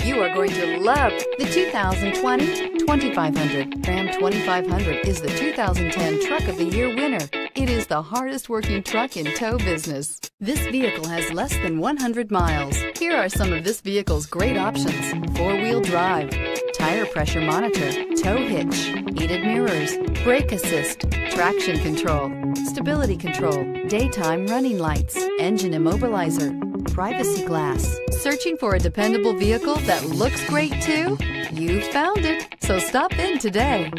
You are going to love the 2020 2500. Ram 2500 is the 2010 Truck of the Year winner. It is the hardest working truck in tow business. This vehicle has less than 100 miles. Here are some of this vehicle's great options: four-wheel drive, tire pressure monitor, tow hitch, heated mirrors, brake assist, traction control, stability control, daytime running lights, engine immobilizer, privacy glass. Searching for a dependable vehicle that looks great too? You found it, so stop in today.